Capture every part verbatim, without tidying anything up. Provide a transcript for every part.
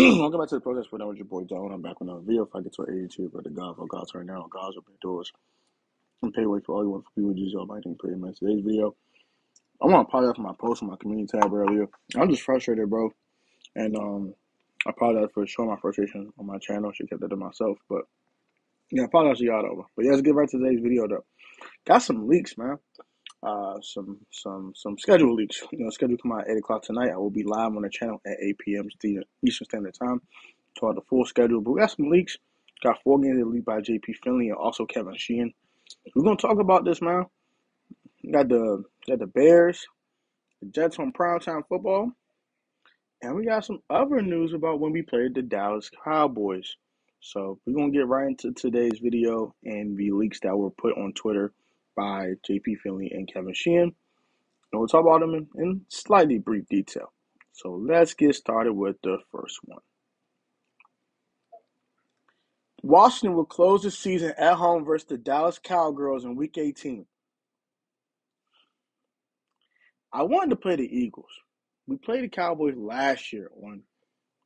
Welcome back to the Protest Program with your boy Don. I'm back with another video. If I get to an eighty-two, but the God for God's right now, God's open doors and pay way for all you want for people. Jesus Almighty, pretty much today's video. I want to apologize for my post on my community tab earlier. I'm just frustrated, bro, and um, I apologize for showing my frustration on my channel. I should keep that to myself, but yeah, I apologize to y'all over. But yeah, let's get right to today's video though. Got some leaks, man. Uh, some some some schedule leaks. You know, schedule come out at eight o'clock tonight. I will be live on the channel at eight p m Eastern Standard Time. Toward the full schedule, but we got some leaks. Got four games leaked by J P Finlay and also Kevin Sheehan. We're gonna talk about this, man. We got the got the Bears, the Jets on primetime football, and we got some other news about when we played the Dallas Cowboys. So we're gonna get right into today's video and the leaks that were put on Twitter by J P Finlay and Kevin Sheehan, and we'll talk about them in, in slightly brief detail. So let's get started with the first one. Washington will close the season at home versus the Dallas Cowgirls in Week eighteen. I wanted to play the Eagles. We played the Cowboys last year on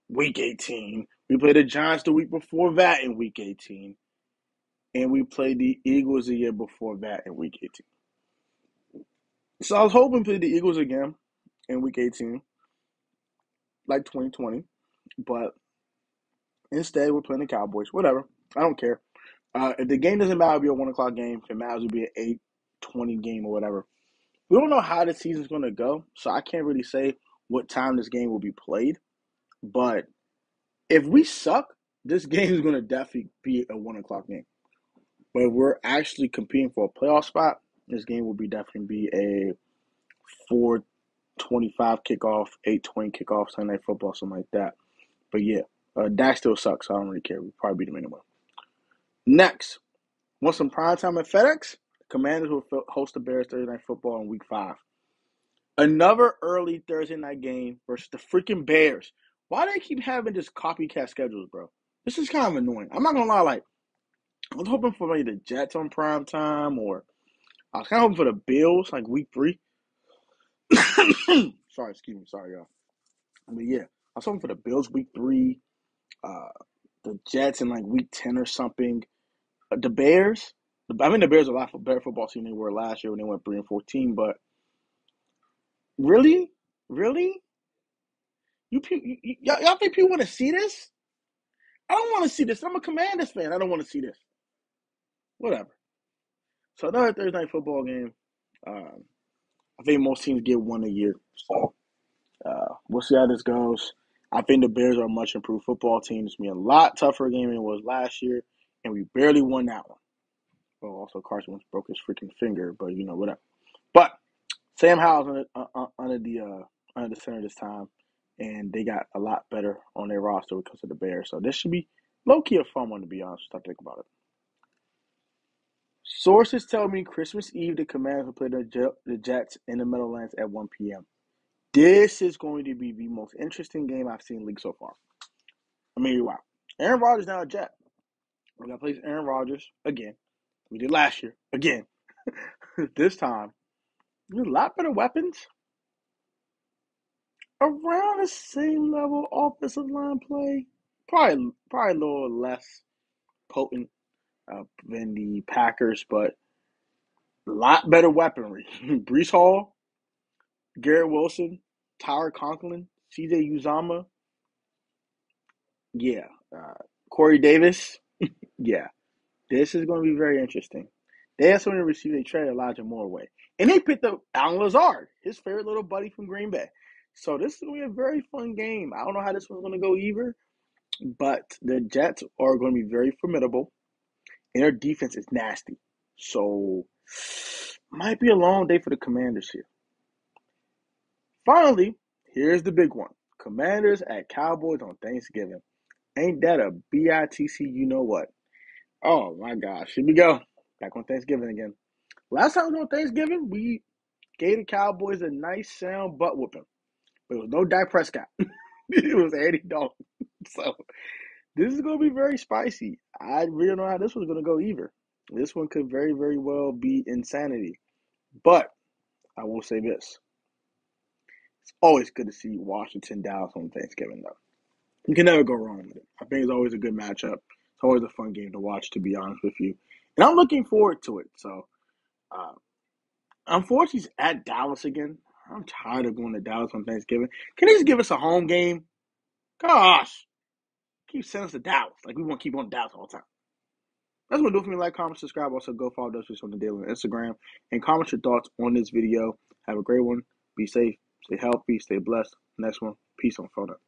Week eighteen. We played the Giants the week before that in Week eighteen. And we played the Eagles the year before that in Week eighteen. So I was hoping to play the Eagles again in Week eighteen, like twenty twenty. But instead, we're playing the Cowboys. Whatever. I don't care. Uh, if the game doesn't matter, it'll be a one o'clock game. If it matters, it'll be an eight twenty game or whatever. We don't know how the season's going to go, so I can't really say what time this game will be played. But if we suck, this game is going to definitely be a one o'clock game. But if we're actually competing for a playoff spot, this game will be definitely be a four twenty-five kickoff, eight twenty kickoff, Sunday Night Football, something like that. But yeah, uh, Dak still sucks. So I don't really care. We'll probably beat him anyway. Next, want some prime time at FedEx? Commanders will host the Bears Thursday Night Football in Week five. Another early Thursday night game versus the freaking Bears. Why do they keep having this copycat schedules, bro? This is kind of annoying. I'm not going to lie, like, I was hoping for maybe the Jets on prime time, or I was kind of hoping for the Bills, like week three. sorry, excuse me, sorry, y'all. I mean, yeah, I was hoping for the Bills week three, uh, the Jets in like week ten or something. Uh, the Bears, the, I mean, the Bears are a lot better football team than they were last year when they went three and fourteen, but really? Really? You, you, you Y'all think people want to see this? I don't want to see this. I'm a Commanders fan. I don't want to see this. Whatever. So another Thursday night football game. Um, I think most teams get one a year. So uh, we'll see how this goes. I think the Bears are a much improved football team. It's going to be a lot tougher game than it was last year, and we barely won that one. Well, also Carson once broke his freaking finger, but you know, whatever. But Sam Howell's under, uh, under the uh, under the center this time, and they got a lot better on their roster because of the Bears. So this should be low-key a fun one, to be honest, if I think about it. Sources tell me Christmas Eve, the Commanders will play the, the Jets in the Meadowlands at one p m This is going to be the most interesting game I've seen in the league so far. I mean, wow. Aaron Rodgers now a Jet. We're going to play Aaron Rodgers again. We did last year. Again. This time, a lot better weapons. Around the same level offensive line play. Probably, probably a little less potent. Uh, than the Packers, but a lot better weaponry. Brees Hall, Garrett Wilson, Tyler Conklin, C J Uzama. Yeah. Uh, Corey Davis. Yeah. This is going to be very interesting. They have someone to receive. They traded Elijah Mooreway. And they picked up Alan Lazard, his favorite little buddy from Green Bay. So this is going to be a very fun game. I don't know how this one's going to go either, but the Jets are going to be very formidable. And their defense is nasty. So, might be a long day for the Commanders here. Finally, here's the big one. Commanders at Cowboys on Thanksgiving. Ain't that a B I T C you know what? Oh, my gosh. Here we go. Back on Thanksgiving again. Last time we were on Thanksgiving, we gave the Cowboys a nice sound butt whooping. But it was no Dak Prescott. It was Andy Dalton. So, this is going to be very spicy. I really don't know how this one's going to go either. This one could very, very well be insanity. But I will say this. It's always good to see Washington Dallas on Thanksgiving, though. you can never go wrong with it. I think it's always a good matchup. It's always a fun game to watch, to be honest with you. And I'm looking forward to it. So, uh, unfortunately, it's at Dallas again. I'm tired of going to Dallas on Thanksgiving. Can they just give us a home game? Gosh. Keep sending us to Dallas. Like, we want to keep going to Dallas all the time. That's what it'll do for me. Like, comment, subscribe. Also, go follow Dutch on the daily on Instagram. And comment your thoughts on this video. Have a great one. Be safe. Stay healthy. Stay blessed. Next one. Peace on Photo.